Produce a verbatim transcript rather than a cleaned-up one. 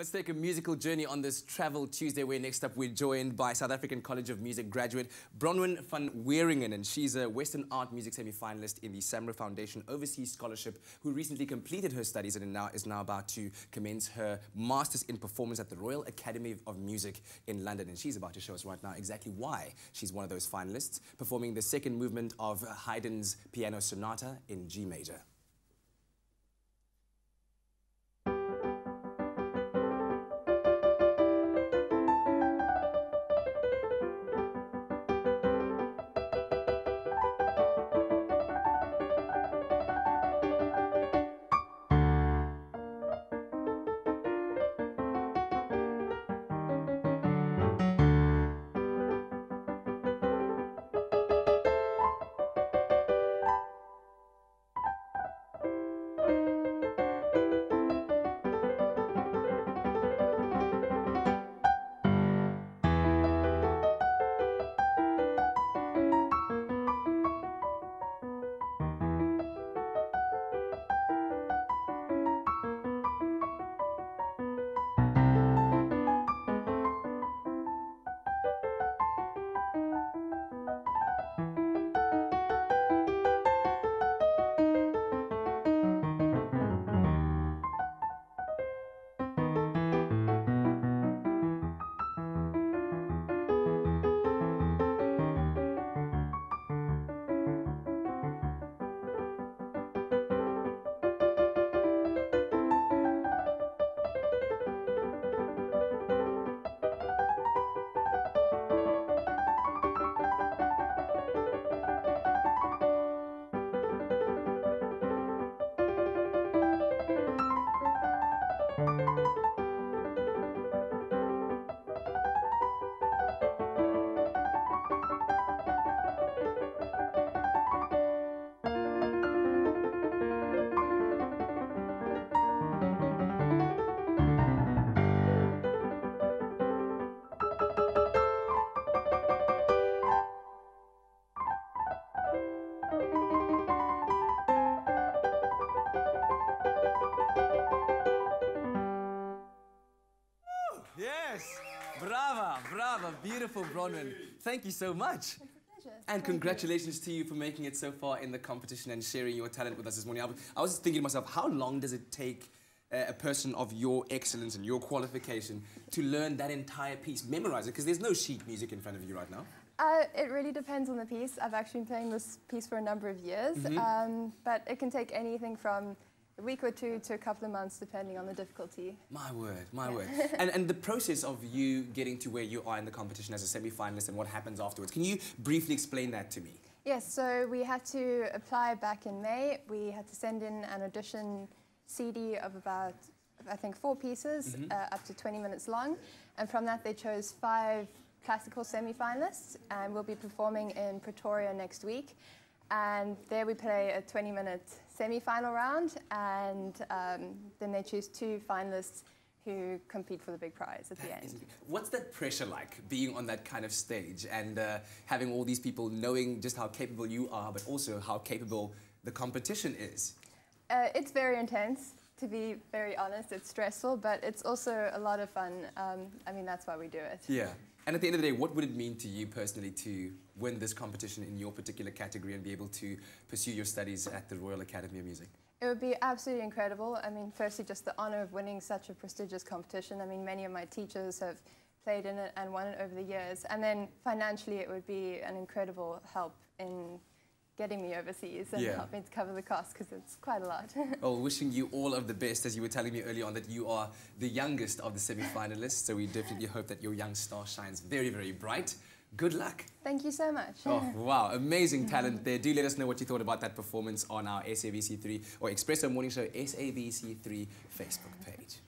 Let's take a musical journey on this Travel Tuesday, where next up we're joined by South African College of Music graduate Bronwyn van Wieringen, and she's a Western Art Music semi-finalist in the Samra Foundation Overseas Scholarship, who recently completed her studies and now is now about to commence her Masters in Performance at the Royal Academy of Music in London. And she's about to show us right now exactly why she's one of those finalists, performing the second movement of Haydn's Piano Sonata in G major. Brava, brava, beautiful Bronwyn. Thank you so much. It's a pleasure. And congratulations to you for making it so far in the competition and sharing your talent with us this morning. I was thinking to myself, how long does it take uh, a person of your excellence and your qualification to learn that entire piece, memorize it? Because there's no sheet music in front of you right now. Uh, it really depends on the piece. I've actually been playing this piece for a number of years, mm-hmm. um, but it can take anything from a week or two to a couple of months, depending on the difficulty. My word, my yeah. word. And, and the process of you getting to where you are in the competition as a semi-finalist and what happens afterwards, can you briefly explain that to me? Yes, so we had to apply back in May. We had to send in an audition C D of about, I think, four pieces, mm-hmm. uh, up to twenty minutes long. And from that, they chose five classical semi-finalists, and we'll be performing in Pretoria next week. And there we play a twenty-minute semi-final round, and um, then they choose two finalists who compete for the big prize at that the end. What's that pressure like, being on that kind of stage and uh, having all these people knowing just how capable you are, but also how capable the competition is? Uh, it's very intense, to be very honest. It's stressful, but it's also a lot of fun. Um, I mean, that's why we do it. Yeah. And at the end of the day, what would it mean to you personally to win this competition in your particular category and be able to pursue your studies at the Royal Academy of Music? It would be absolutely incredible. I mean, firstly, just the honor of winning such a prestigious competition. I mean, many of my teachers have played in it and won it over the years. And then financially, it would be an incredible help in getting me overseas and yeah. helping to cover the cost, because it's quite a lot. Well, wishing you all of the best. As you were telling me earlier on, that you are the youngest of the semi-finalists, so we definitely hope that your young star shines very, very bright. Good luck. Thank you so much. Oh, wow, amazing talent there. Do let us know what you thought about that performance on our S A B C three or Expresso Morning Show S A B C three Facebook page.